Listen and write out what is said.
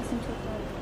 That's interesting.